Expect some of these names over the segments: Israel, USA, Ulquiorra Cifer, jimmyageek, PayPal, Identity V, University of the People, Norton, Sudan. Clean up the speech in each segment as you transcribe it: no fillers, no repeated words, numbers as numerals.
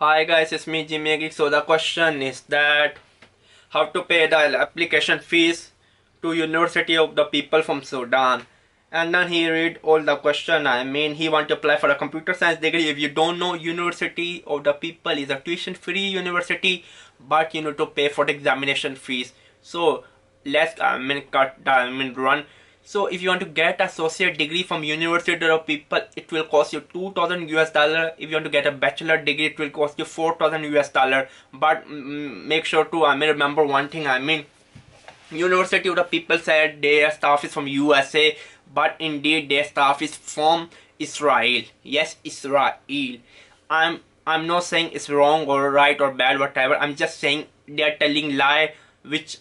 Hi guys, it's me jimmyageek. So the question is that how to pay the application fees to University of the People from Sudan. And then he read all the question. I mean, he want to apply for a computer science degree. If you don't know, University of the People is a tuition free university, but you need to pay for the examination fees. So let's run. So if you want to get associate degree from University of People, it will cost you $2,000 US. If you want to get a bachelor degree, it will cost you $4,000 US. But make sure to remember one thing. University of the People said their staff is from USA, but indeed their staff is from Israel. Yes, Israel. I'm not saying it's wrong or right or bad, whatever. I'm just saying they are telling lie, which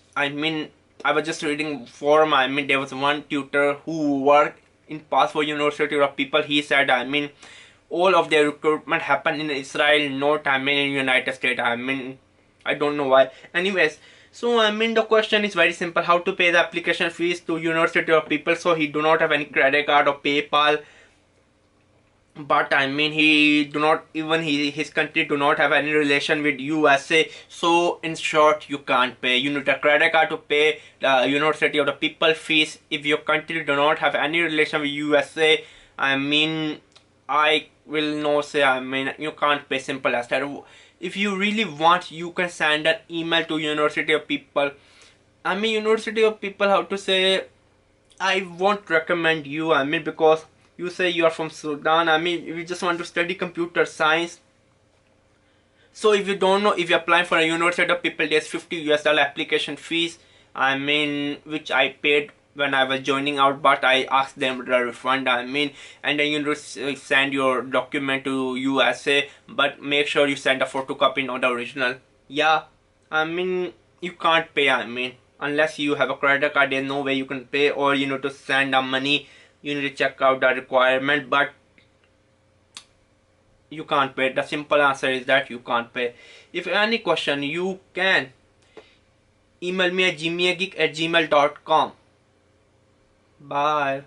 I was just reading forum. There was one tutor who worked in past for University of People. He said, all of their recruitment happened in Israel, not in United States. I don't know why. Anyways, so the question is very simple: how to pay the application fees to University of People. So he do not have any credit card or PayPal. But he do not even his country do not have any relation with USA. So in short, you can't pay. You need a credit card to pay the University of the People fees. If your country do not have any relation with USA, I will not say you can't pay. Simple as that. If you really want, you can send an email to University of People. University of People, how to say, I won't recommend you. Because you say you are from Sudan. If you just want to study computer science. So if you don't know, if you apply for a University of People, there's $50 US application fees. Which I paid when I was joining out, but I asked them to refund. And then you send your document to USA, but make sure you send a photocopy, not the original. Yeah, you can't pay. Unless you have a credit card, there's no way you can pay, or you need to send the money. You need to check out the requirement, but you can't pay. The simple answer is that you can't pay. If any question, you can email me at jimmyageek@gmail.com. Bye.